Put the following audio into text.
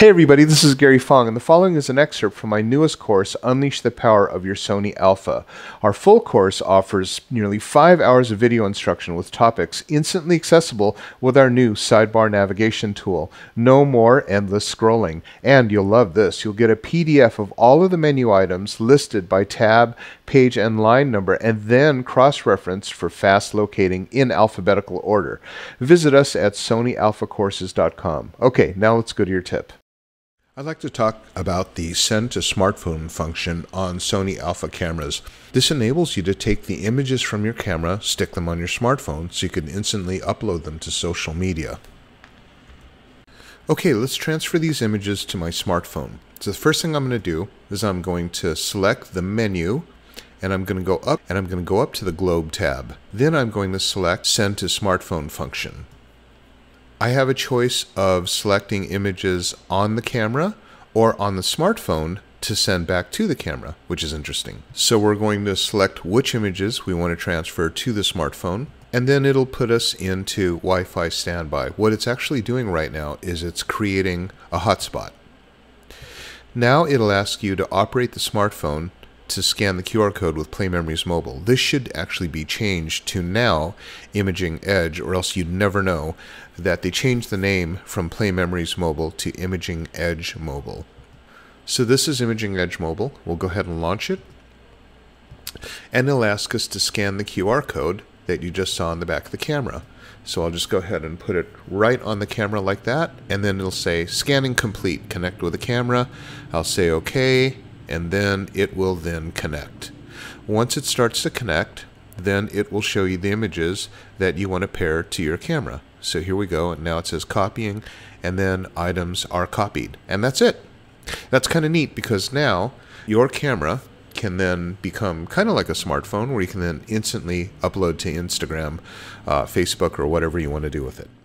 Hey everybody, this is Gary Fong, and the following is an excerpt from my newest course, Unleash the Power of Your Sony Alpha. Our full course offers nearly 5 hours of video instruction with topics instantly accessible with our new sidebar navigation tool. No more endless scrolling. And you'll love this. You'll get a PDF of all of the menu items listed by tab, page, and line number, and then cross-referenced for fast locating in alphabetical order. Visit us at SonyAlphaCourses.com. Okay, now let's go to your tip. I'd like to talk about the Send to Smartphone function on Sony Alpha cameras. This enables you to take the images from your camera, stick them on your smartphone, so you can instantly upload them to social media. Okay, let's transfer these images to my smartphone. So the first thing I'm going to do is I'm going to select the menu, and I'm going to go up, and I'm going to go up to the globe tab. Then I'm going to select Send to Smartphone function. I have a choice of selecting images on the camera or on the smartphone to send back to the camera, which is interesting. So we're going to select which images we want to transfer to the smartphone, and then it'll put us into Wi-Fi standby. What it's actually doing right now is it's creating a hotspot. Now it'll ask you to operate the smartphone to scan the QR code with Play Memories Mobile. This should actually be changed to now Imaging Edge, or else you'd never know that they changed the name from Play Memories Mobile to Imaging Edge Mobile. So this is Imaging Edge Mobile. We'll go ahead and launch it. And it'll ask us to scan the QR code that you just saw on the back of the camera. So I'll just go ahead and put it right on the camera like that, and then it'll say scanning complete, connect with the camera. I'll say okay, and then it will then connect. Once it starts to connect, then it will show you the images that you want to pair to your camera. So here we go, and now it says copying, and then items are copied, and that's it. That's kind of neat, because now your camera can then become kind of like a smartphone, where you can then instantly upload to Instagram, Facebook, or whatever you want to do with it.